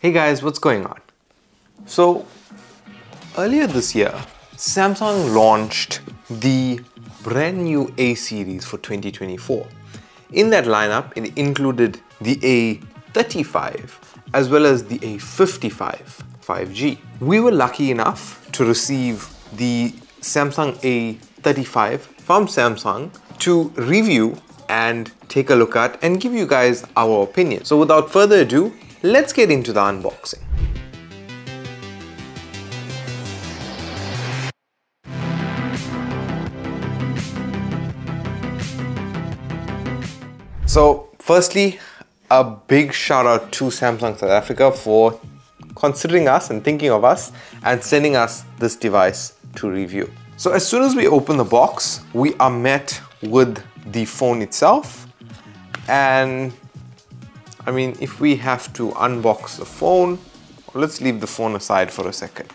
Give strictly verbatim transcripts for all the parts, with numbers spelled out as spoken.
Hey guys, what's going on? So earlier this year, Samsung launched the brand new A series for twenty twenty-four. In that lineup, it included the A thirty-five as well as the A fifty-five five G. We were lucky enough to receive the Samsung A thirty-five from Samsung to review and take a look at and give you guys our opinion. So without further ado, let's get into the unboxing. So firstly, a big shout out to Samsung South Africa for considering us and thinking of us and sending us this device to review. So as soon as we open the box, we are met with the phone itself, and I mean, if we have to unbox the phone, let's leave the phone aside for a second.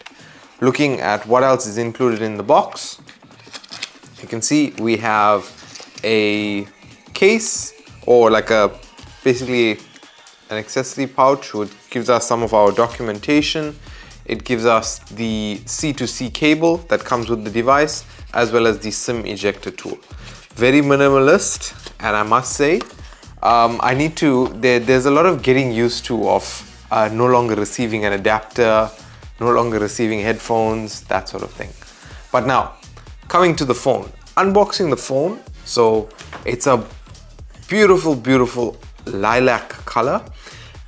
Looking at what else is included in the box, you can see we have a case, or like a basically an accessory pouch, which gives us some of our documentation. It gives us the C to C cable that comes with the device, as well as the SIM ejector tool. Very minimalist, and I must say, um, I need to, there, there's a lot of getting used to of uh, no longer receiving an adapter, no longer receiving headphones, that sort of thing. But now, coming to the phone, unboxing the phone. So it's a beautiful, beautiful lilac color.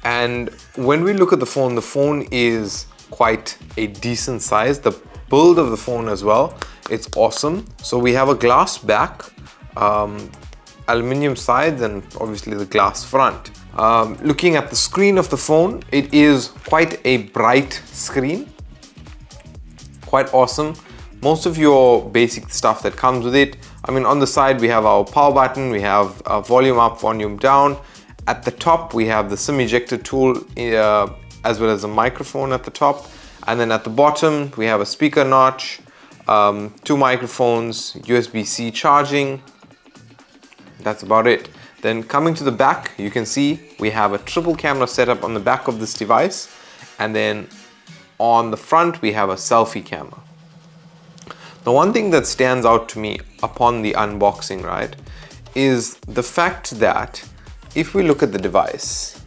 And when we look at the phone, the phone is quite a decent size. The build of the phone as well, it's awesome. So we have a glass back, um, aluminium sides, and obviously the glass front. Um, looking at the screen of the phone, it is quite a bright screen, quite awesome. Most of your basic stuff that comes with it. I mean, on the side we have our power button, we have a volume up, volume down. At the top we have the SIM ejector tool, uh, as well as a microphone at the top. And then at the bottom, we have a speaker notch, um, two microphones, U S B C charging. That's about it. Then coming to the back, you can see we have a triple camera setup on the back of this device. And then on the front, we have a selfie camera. The one thing that stands out to me upon the unboxing, right, is the fact that if we look at the device,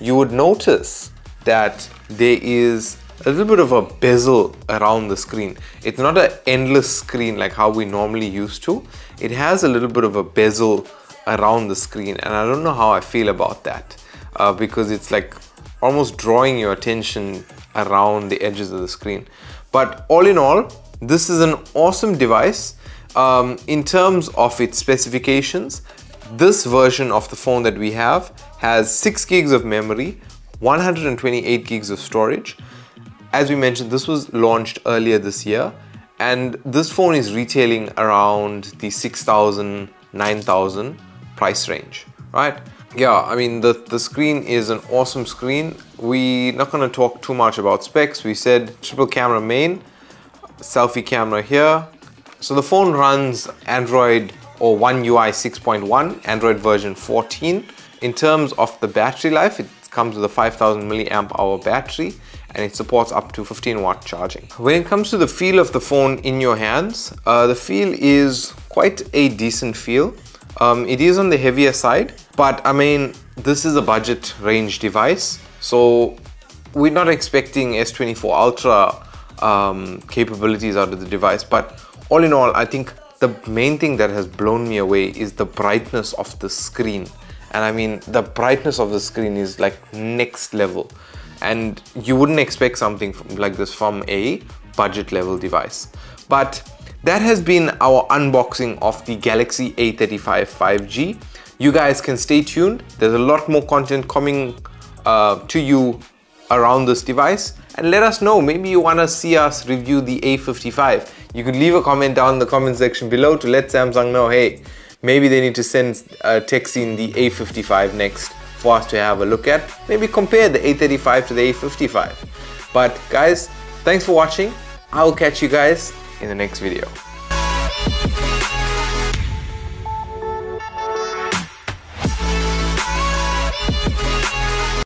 you would notice that there is a little bit of a bezel around the screen. It's not an endless screen like how we normally used to. It has a little bit of a bezel around the screen, and I don't know how I feel about that, uh, because it's like almost drawing your attention around the edges of the screen. But all in all, this is an awesome device. Um, in terms of its specifications, this version of the phone that we have has six gigs of memory, one hundred twenty-eight gigs of storage. As we mentioned, this was launched earlier this year, and this phone is retailing around the six thousand, nine thousand price range, right? Yeah, I mean, the, the screen is an awesome screen. We're not gonna talk too much about specs. We said triple camera main, selfie camera here. So the phone runs Android or One U I six point one, Android version fourteen. In terms of the battery life, it comes with a five thousand milliamp hour battery, and it supports up to fifteen watt charging. When it comes to the feel of the phone in your hands, uh, the feel is quite a decent feel. Um, it is on the heavier side, but I mean, this is a budget range device, so we're not expecting S twenty-four Ultra um, capabilities out of the device. But all in all, I think the main thing that has blown me away is the brightness of the screen. And I mean, the brightness of the screen is like next level. And you wouldn't expect something from, like this from a budget level device. But that has been our unboxing of the Galaxy A thirty-five five G. You guys can stay tuned. There's a lot more content coming uh, to you around this device. And let us know, maybe you want to see us review the A fifty-five. You can leave a comment down in the comment section below to let Samsung know, hey, maybe they need to send uh, text in the A fifty-five next for us to have a look at. Maybe compare the A thirty-five to the A fifty-five. But guys, thanks for watching. I'll catch you guys in the next video.